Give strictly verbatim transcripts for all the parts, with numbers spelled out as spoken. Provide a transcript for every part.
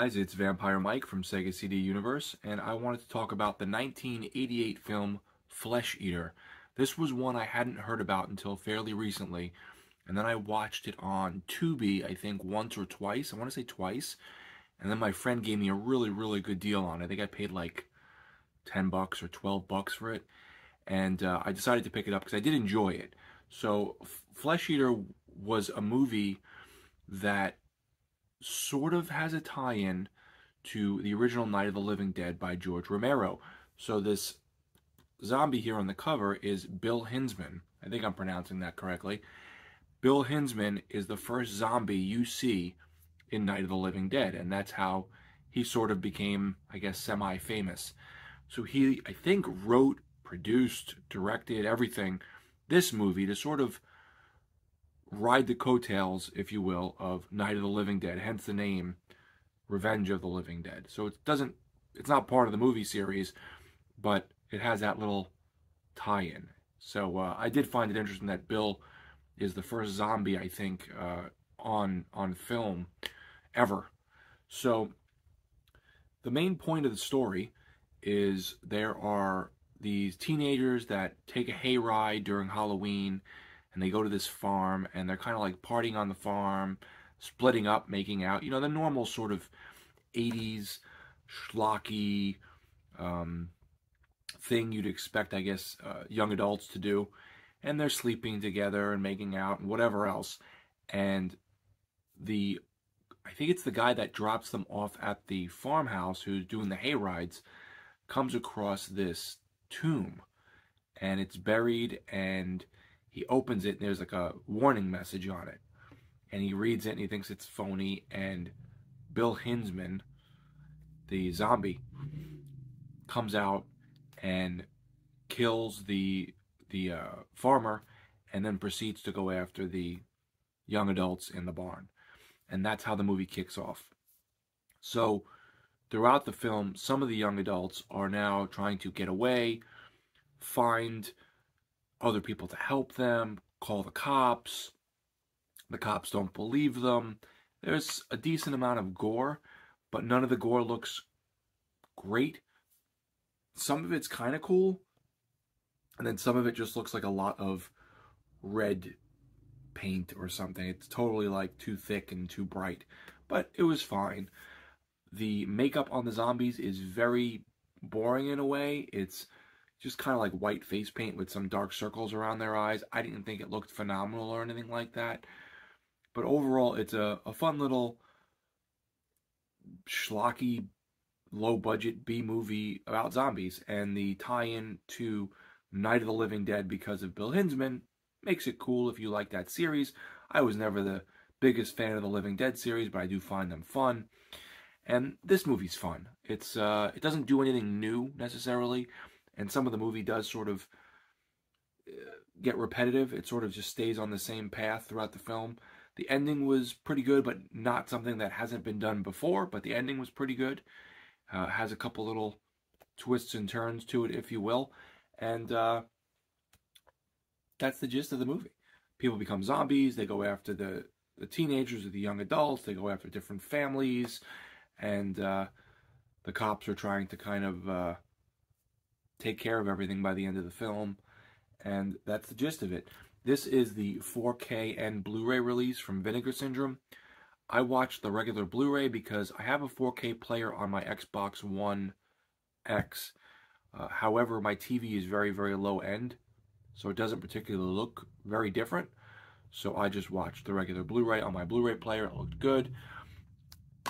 guys, it's Vampire Mike from Sega C D Universe, and I wanted to talk about the nineteen eighty-eight film Flesh Eater. This was one I hadn't heard about until fairly recently, and then I watched it on Tubi, I think, once or twice. I want to say twice, and then my friend gave me a really, really good deal on it. I think I paid like ten bucks or twelve bucks for it, and uh, I decided to pick it up because I did enjoy it. So Flesh Eater was a movie that sort of has a tie-in to the original Night of the Living Dead by George Romero. So this zombie here on the cover is Bill Hinzman. I think I'm pronouncing that correctly. Bill Hinzman is the first zombie you see in Night of the Living Dead, and that's how he sort of became, I guess, semi-famous. So he, I think, wrote, produced, directed, everything, this movie to sort of ride the coattails, if you will, of Night of the Living Dead, hence the name Revenge of the Living Dead. So it doesn't, it's not part of the movie series, but it has that little tie-in. So uh, I did find it interesting that Bill is the first zombie, I think, uh, on, on film ever. So the main point of the story is there are these teenagers that take a hayride during Halloween, and they go to this farm, and they're kind of like partying on the farm, splitting up, making out. You know, the normal sort of eighties schlocky um, thing you'd expect, I guess, uh, young adults to do. And they're sleeping together and making out and whatever else. And the, I think it's the guy that drops them off at the farmhouse who's doing the hay rides, comes across this tomb, and it's buried, and he opens it, and there's like a warning message on it, and he reads it, and he thinks it's phony, and Bill Hinzman, the zombie, comes out and kills the the uh, farmer, and then proceeds to go after the young adults in the barn, and that's how the movie kicks off. So throughout the film, some of the young adults are now trying to get away, find other people to help them, call the cops. The cops don't believe them. There's a decent amount of gore, but none of the gore looks great. Some of it's kind of cool, and then some of it just looks like a lot of red paint or something. It's totally like too thick and too bright, but it was fine. The makeup on the zombies is very boring in a way. It's just kind of like white face paint with some dark circles around their eyes. I didn't think it looked phenomenal or anything like that. But overall, it's a, a fun little schlocky, low-budget B-movie about zombies. And the tie-in to Night of the Living Dead because of Bill Hinzman makes it cool if you like that series. I was never the biggest fan of the Living Dead series, but I do find them fun. And this movie's fun. It's uh, it doesn't do anything new, necessarily. And some of the movie does sort of get repetitive. It sort of just stays on the same path throughout the film. The ending was pretty good, but not something that hasn't been done before. But the ending was pretty good. Uh, has a couple little twists and turns to it, if you will. And uh, that's the gist of the movie. People become zombies. They go after the, the teenagers or the young adults. They go after different families. And uh, the cops are trying to kind of uh, take care of everything by the end of the film. And that's the gist of it. This is the four K and Blu-ray release from Vinegar Syndrome. I watched the regular Blu-ray because I have a four K player on my Xbox One X. Uh, however, my T V is very, very low end, so it doesn't particularly look very different. So I just watched the regular Blu-ray on my Blu-ray player. It looked good.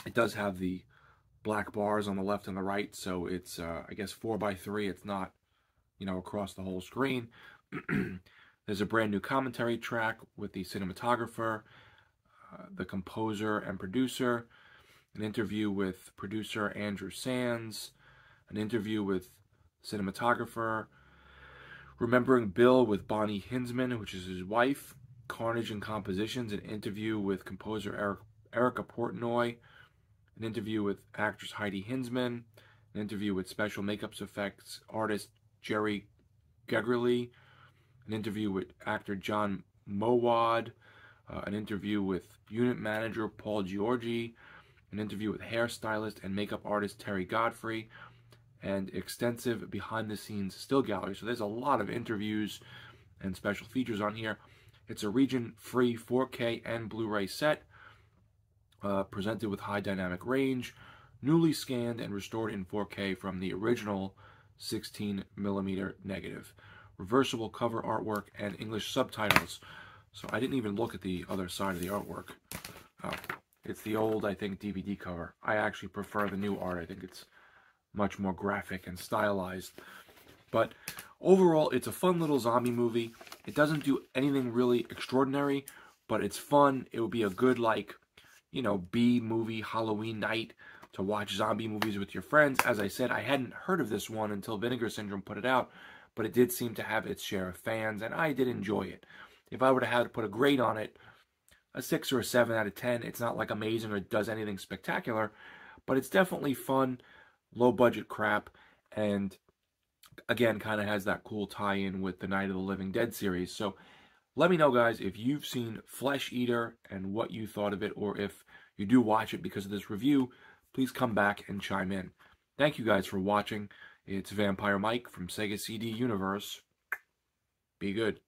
It does have the black bars on the left and the right, so it's, uh, I guess, four by three. It's not, you know, across the whole screen. There's a brand new commentary track with the cinematographer, uh, the composer and producer, an interview with producer Andrew Sands, an interview with cinematographer, Remembering Bill with Bonnie Hinzman, which is his wife, Carnage and Compositions, an interview with composer Eric, Erica Portnoy, an interview with actress Heidi Hinzman, an interview with special makeup effects artist Jerry Geggerly, an interview with actor John Mowad, uh, an interview with unit manager Paul Giorgi, an interview with hairstylist and makeup artist Terry Godfrey, and extensive behind-the-scenes still gallery. So there's a lot of interviews and special features on here. It's a region-free four K and Blu-ray set, uh, presented with high dynamic range, newly scanned and restored in four K from the original sixteen millimeter negative. Reversible cover artwork and English subtitles. So I didn't even look at the other side of the artwork. Oh, it's the old, I think, D V D cover. I actually prefer the new art. I think it's much more graphic and stylized. But overall, it's a fun little zombie movie. It doesn't do anything really extraordinary, but it's fun. It would be a good, like, you know, B-movie Halloween night to watch zombie movies with your friends. As I said, I hadn't heard of this one until Vinegar Syndrome put it out, but it did seem to have its share of fans, and I did enjoy it. If I would have had to put a grade on it, a six or a seven out of ten, it's not like amazing or does anything spectacular, but it's definitely fun, low-budget crap, and again, kind of has that cool tie-in with the Night of the Living Dead series. So let me know, guys, if you've seen Flesh Eater and what you thought of it, or if you do watch it because of this review, please come back and chime in. Thank you guys for watching. It's Vampire Mike from Sega C D Universe. Be good.